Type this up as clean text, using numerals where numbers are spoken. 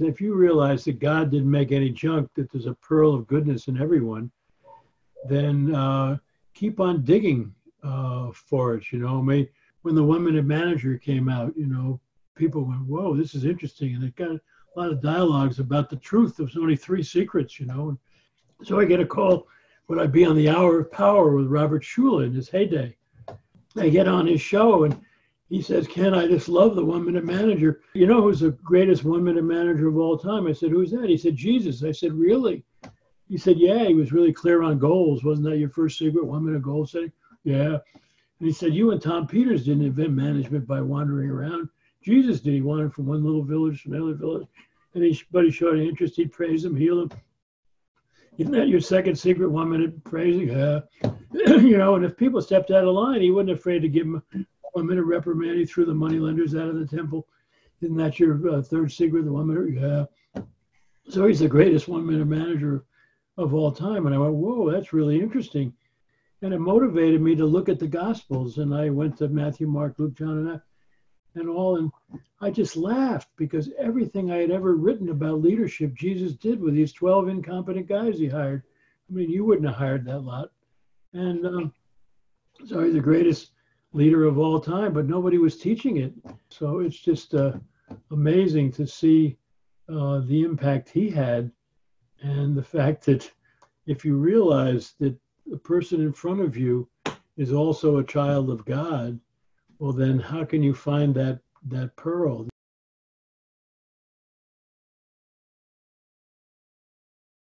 If you realize that God didn't make any junk, that there's a pearl of goodness in everyone, then keep on digging for it. You know, when the Women in Manager came out, you know, people went, whoa, this is interesting. And it got a lot of dialogues about the truth. There's only three secrets, you know. And so I get a call when I'd be on the Hour of Power with Robert Shula in his heyday. I get on his show and he says, Ken, I just love the One-Minute Manager. You know who's the greatest One-Minute Manager of all time? I said, who's that? He said, Jesus. I said, really? He said, yeah, he was really clear on goals. Wasn't that your first secret, one-minute goal setting? Yeah. And he said, you and Tom Peters didn't invent management by wandering around. Jesus did. He wandered from one little village to another village. And he showed an interest. He'd praise him, heal him. Isn't that your second secret, one-minute praising? Yeah. You know, and if people stepped out of line, he wasn't afraid to give them one-minute reprimand. He threw the moneylenders out of the temple. Isn't that your third secret, the one-minute? Yeah. So he's the greatest one-minute manager of all time. And I went, whoa, that's really interesting. And it motivated me to look at the Gospels. And I went to Matthew, Mark, Luke, John, and all. And I just laughed because everything I had ever written about leadership, Jesus did with these 12 incompetent guys he hired. I mean, you wouldn't have hired that lot. And so he's the greatest leader of all time, but nobody was teaching it. So it's just amazing to see the impact he had. And the fact that if you realize that the person in front of you is also a child of God, well, then how can you find that pearl?